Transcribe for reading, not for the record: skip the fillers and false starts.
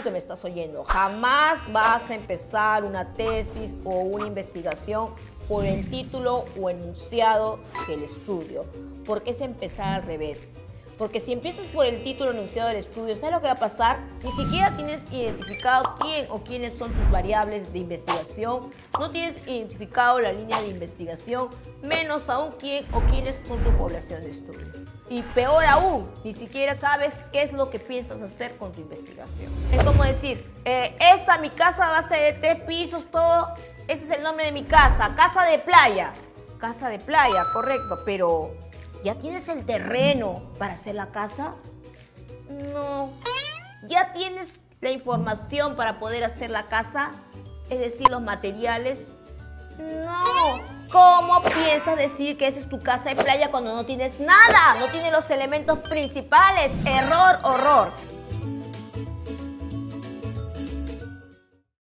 Juan, que me estás oyendo, jamás vas a empezar una tesis o una investigación por el título o enunciado del estudio, porque es empezar al revés. Porque si empiezas por el título enunciado del estudio, ¿sabes lo que va a pasar? Ni siquiera tienes identificado quién o quiénes son tus variables de investigación, no tienes identificado la línea de investigación, menos aún quién o quiénes son tu población de estudio. Y peor aún, ni siquiera sabes qué es lo que piensas hacer con tu investigación. Es como decir, esta mi casa va a ser de 3 pisos, todo, ese es el nombre de mi casa, casa de playa, correcto, pero... ¿ya tienes el terreno para hacer la casa? No. ¿Ya tienes la información para poder hacer la casa? Es decir, los materiales. No. ¿Cómo piensas decir que esa es tu casa de playa cuando no tienes nada? No tienes los elementos principales. Error, horror.